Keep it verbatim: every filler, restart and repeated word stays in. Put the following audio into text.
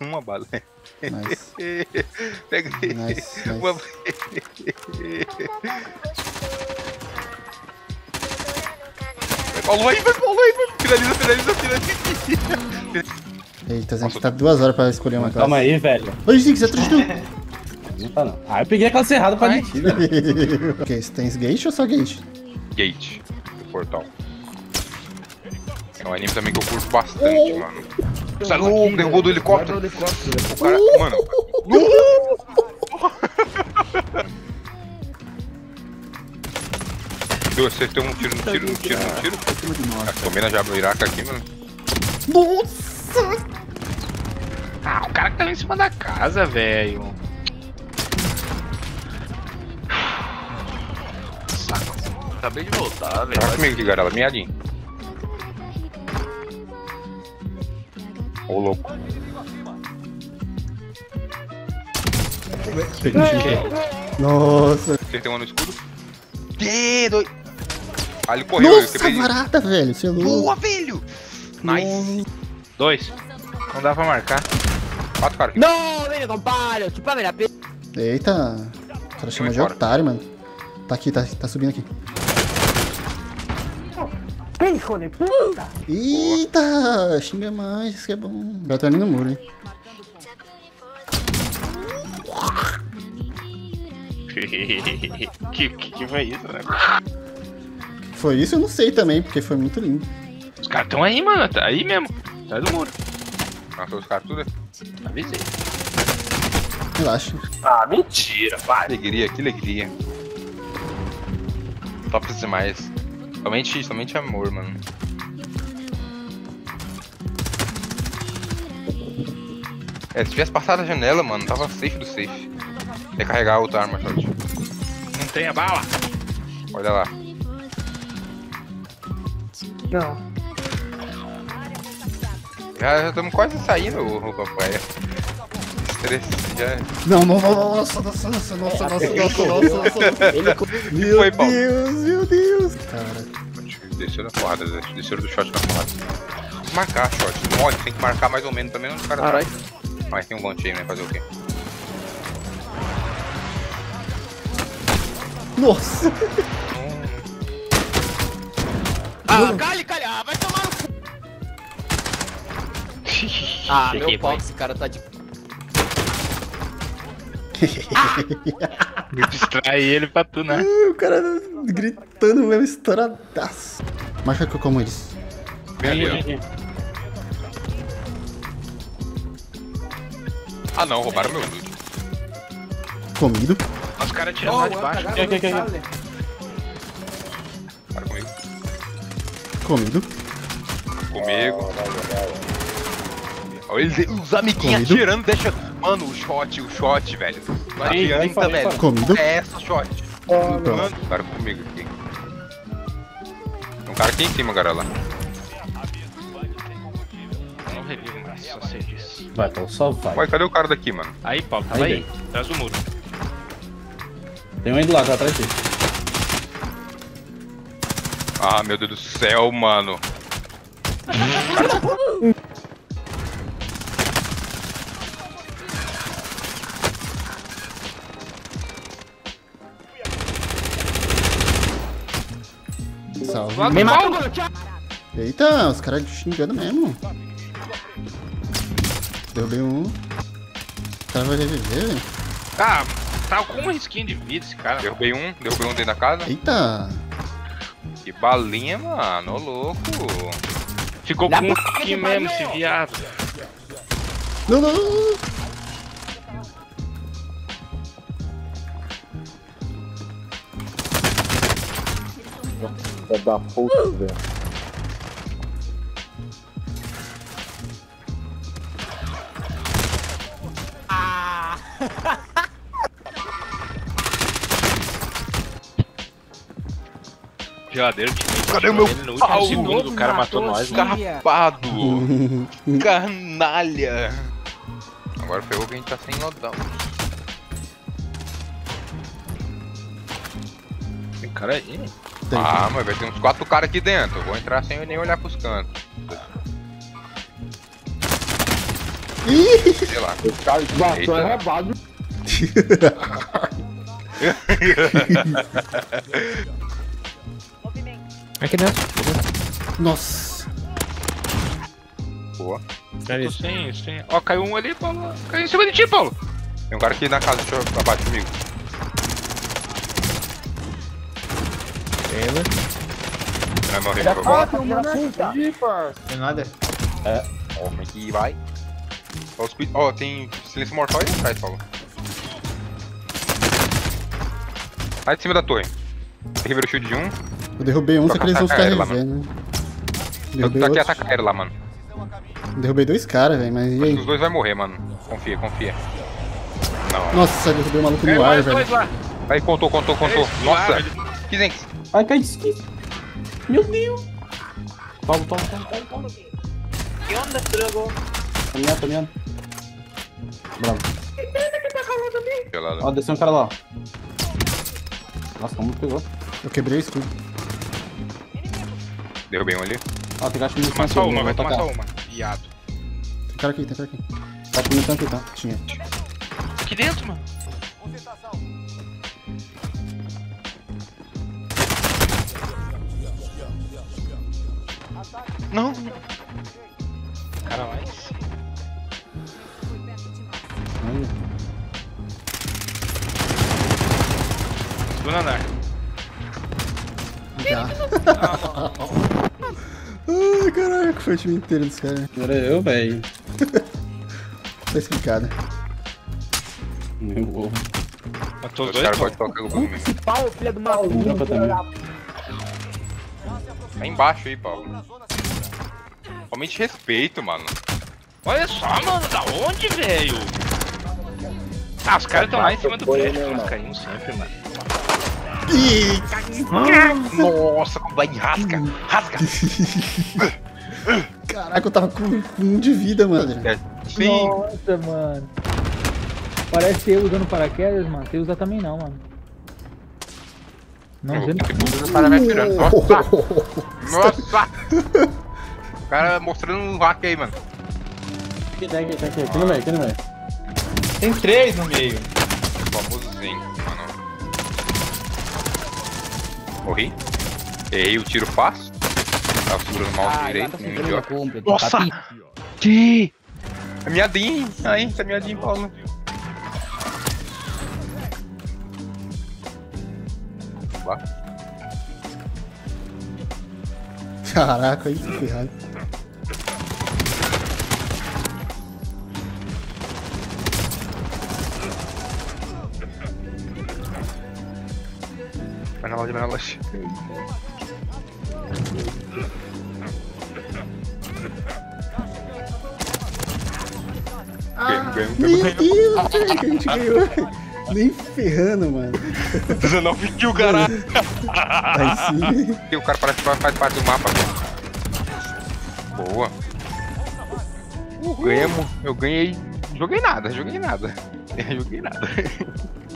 Uma bala. Nice. Pega ele. Nice, nice. Uma... Vai Paulo aí, vai Paulo aí, vai. Finaliza, finaliza, finaliza. Eita, a gente Nossa. Tá duas horas pra escolher uma classe. Calma aí, velho. Ô, Ziggs, atrás de tudo. Não tá não. Ah, eu peguei a classe errada pra gente. Ok, você tem gate ou só gate? Gate, do portal. É um anime também que eu curto bastante, oh. mano. Salud, derrubou do helicóptero. O cara, uh. mano. Deus, vocês tem um tiro, um tiro, um tiro, um tiro. A Comena já abriu o Iraca aqui, mano. Nossa! Ah, o cara que tá lá em cima da casa, velho. Saco. Acabei de voltar, velho. Olha comigo aqui, garela. Miadinho. Ô, louco. Nossa. Acertei uma no escudo. Que doido. Ah, ele correu. Nossa, barata, velho. Boa, velho. Nice. Dois. Não dá pra marcar. Quatro caras. Não, venha, compadre. Chupame la p... Eita. O cara chama de otário, mano. Tá aqui, tá, tá subindo aqui. Hijo de puta! Eita! Xinga mais, isso que é bom. Já tô ali no muro, hein? que, que, que foi isso, né? Foi isso? Eu não sei também, porque foi muito lindo. Os caras tão aí, mano. Tá aí mesmo. Sai do muro. Matou os caras tudo. Avisei. Relaxa. Ah, mentira, pai. Alegria, que alegria. Top demais. Somente, somente amor, mano. É, se tivesse passado a janela, mano, tava safe do safe. Ia carregar outra arma, shot. Não tem a bala! Olha lá. Não. Já, já estamos quase saindo, o papai. Não, não, não, não, nossa, nossa, nossa, nossa, nossa, nossa, nossa. Meu Deus, meu Deus. Cara. Desceram na porrada, desceram do shot na porrada. Marcar shot, mole, tem que marcar mais ou menos também, não cara. Caralho. Mas tem um bunch aí, né? Fazer o quê? Nossa. Ah, calha, calha, vai tomar no cu. Ah, meu pau, esse cara tá de... Me distrai ele pra tu, né? O cara gritando mesmo, estouradaço. Marca que eu como eles. Vem. Ah não, roubaram meu loot. Comido? Os caras tiraram oh, lá de baixo. Aqui, aqui, aqui. Para comigo. Comido. Comigo. Olha eles, os amiguinhos atirando, deixa... Mano, o shot, o shot, velho. Não adianta, velho. Comido? É essa shot. Oh, então. Mano, cara comigo aqui. Tem um cara aqui em cima, cara, lá. Não revivo mais, só sei disso. Vai, Paulo, só vai. Ué, cadê o cara daqui, mano? Aí, Paulo, tava aí. Atrás do muro. Tem um indo lá, tá atrás dele. Ah, meu Deus do céu, mano. Me matou! Eita, os caras xingando mesmo. Derrubei um. O cara vai reviver, velho. Ah, tá com um risquinho de vida esse cara. Derrubei um, derrubei um dentro da casa. Eita! Que balinha, mano, ô louco. Ficou com um risquinho mesmo, esse viado. Não, não, não. É da puta, velho. Ah! Geladeira de mim. Cadê o meu pau? O cara matou nós, carpado. Canalha. Agora ferrou que a gente tá sem nodão. Tem cara aí? Tem. Ah, mas vai ter uns quatro caras aqui dentro. Eu vou entrar sem nem olhar pros cantos. Sei lá. Os caras de batom é roubado. Aqui dentro. Nossa. Boa. É sim, sim. Ó, caiu um ali, Paulo. Caiu em cima de ti, Paulo. Tem um cara aqui na casa, deixa eu pra baixo comigo. Beleza. Vai morrer, por favor. Tem nada. É. Como é que vai? Ó, os... oh, tem silêncio mortal aí atrás, Paulo. Sai de cima da torre. Derrubei o shield de um. Eu derrubei um, só que eles vão ficar revendo. Eu tô aqui atacar ele lá, mano. Derrubei dois caras, velho, mas e aí? Os dois vai morrer, mano. Confia, confia. Não. Nossa, derrubei o maluco no ar, velho. Aí, contou, contou, contou. Nossa. Kizenx. Ai, cai de skin. Meu Deus. Toma, toma, toma, toma. Que onda, frango? Caminhando, caminhando. Bravo. Ó, desceu um cara lá. Nossa, como pegou. Eu quebrei o escudo. Derrubei um ali. Ó, tem gasto muito. Mas só uma, vai tomar só uma. Viado. Tem cara aqui, tem cara aqui. Tá com o tanque, tá? Tinha. Aqui dentro, mano. Não. Cara, mais. Segundo andar. Ah, caraca, foi o time inteiro dos caras. Era eu, velho. Tá explicado. Meu ovo. Matou os dois? Os caras podem tocar o bagulho. Esse pau, filha do maluco. Tá embaixo aí, Paulo. Realmente respeito, mano. Olha só, mano, da onde, velho? Ah, os caras tão lá em cima do prédio, eles caíram sempre, mano. Ih, nossa, vai, rasca, rasca. Caraca, eu tava com, com um de vida, mano. Sim. Nossa, mano. Parece eu usando paraquedas, mano. Você usa também não, mano. Não, gente. Nossa. O cara mostrando um hack aí, mano. Aqui, aqui, aqui. Aqui no meio, aqui no meio. Tem três no meio. O famosozinho, mano. Morri. Errei o tiro fácil. Tava segurando o mouse direito. Um idiota. Nossa! Que? É miadinho, hein? Aí, tá miadinho, Paulo. Lá. Caraca, aí que ferrado. Vai na loja, vai na loja. Ah, meu Deus, velho, que a gente ganhou. Nem ferrando, mano. dezenove kills, caralho. Vai sim. Tem um cara parece que faz parte do mapa. Boa. Ganhamos. Eu ganhei. Joguei nada, joguei nada. Joguei nada.